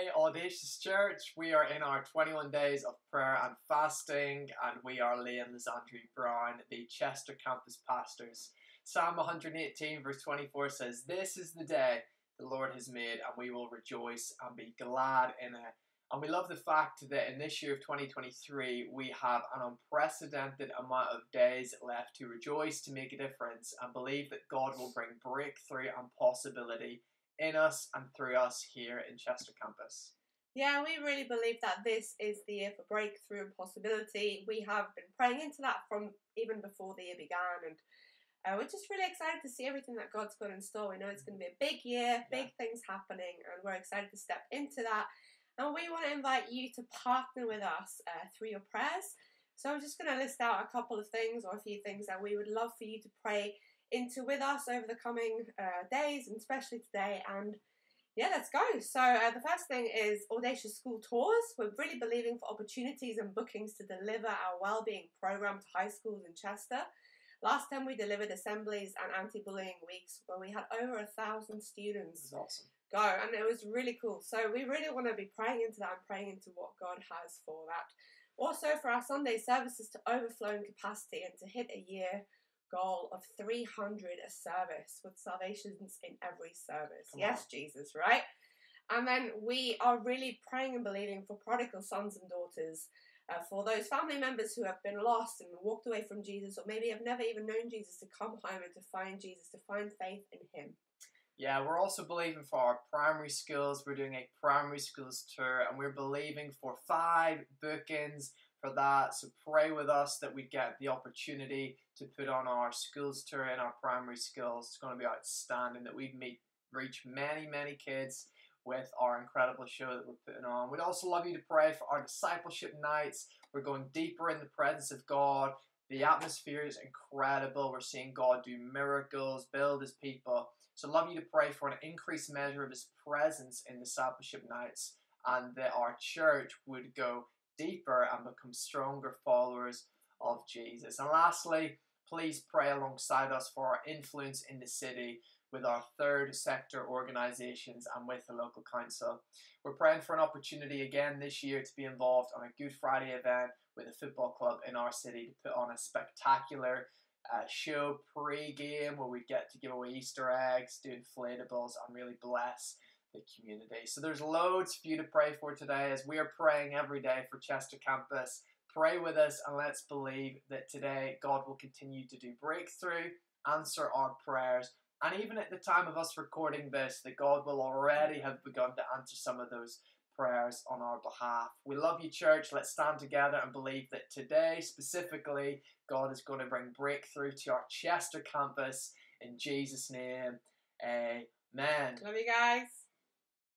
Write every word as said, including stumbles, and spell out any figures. Hey Audacious Church, we are in our twenty-one days of prayer and fasting, and we are Lee and Lezandri Brown, the Chester Campus pastors. Psalm one hundred eighteen verse twenty-four says, "This is the day the Lord has made, and we will rejoice and be glad in it." And we love the fact that in this year of twenty twenty-three, we have an unprecedented amount of days left to rejoice, to make a difference, and believe that God will bring breakthrough and possibility in us and through us here in Chester Campus. Yeah, we really believe that this is the year for breakthrough and possibility. We have been praying into that from even before the year began, and uh, we're just really excited to see everything that God's got in store. We know it's going to be a big year, big yeah. things happening, and we're excited to step into that. And we want to invite you to partner with us uh, through your prayers. So I'm just going to list out a couple of things or a few things that we would love for you to pray into with us over the coming uh, days, and especially today. And yeah, let's go. So uh, the first thing is Audacious School Tours. We're really believing for opportunities and bookings to deliver our wellbeing program to high schools in Chester. Last time we delivered assemblies and anti-bullying weeks where we had over a thousand students. That's awesome. Go, and it was really cool. So we really want to be praying into that and praying into what God has for that. Also for our Sunday services to overflow in capacity and to hit a year goal of three hundred a service, with salvations in every service. Come yes, on. Jesus, right? And then we are really praying and believing for prodigal sons and daughters, uh, for those family members who have been lost and walked away from Jesus, or maybe have never even known Jesus, to come home and to find Jesus, to find faith in him. Yeah, we're also believing for our primary schools. We're doing a primary schools tour, and we're believing for five bookings for that. So pray with us that we get the opportunity to put on our schools tour in our primary schools. It's going to be outstanding, that we meet, reach many, many kids with our incredible show that we're putting on. We'd also love you to pray for our discipleship nights. We're going deeper in the presence of God. The atmosphere is incredible. We're seeing God do miracles, build his people. So I'd love you to pray for an increased measure of his presence in discipleship nights, and that our church would go deeper and become stronger followers of Jesus. And lastly, please pray alongside us for our influence in the city with our third sector organisations and with the local council. We're praying for an opportunity again this year to be involved on a Good Friday event with a football club in our city, to put on a spectacular uh, show pre-game where we get to give away Easter eggs, do inflatables, and really bless the community. So there's loads for you to pray for today, as we are praying every day for Chester Campus. Pray with us, and let's believe that today God will continue to do breakthrough, answer our prayers, and even at the time of us recording this, that God will already have begun to answer some of those prayers on our behalf. We love you, church. Let's stand together and believe that today, specifically, God is going to bring breakthrough to our Chester Campus. In Jesus' name, amen. Love you guys.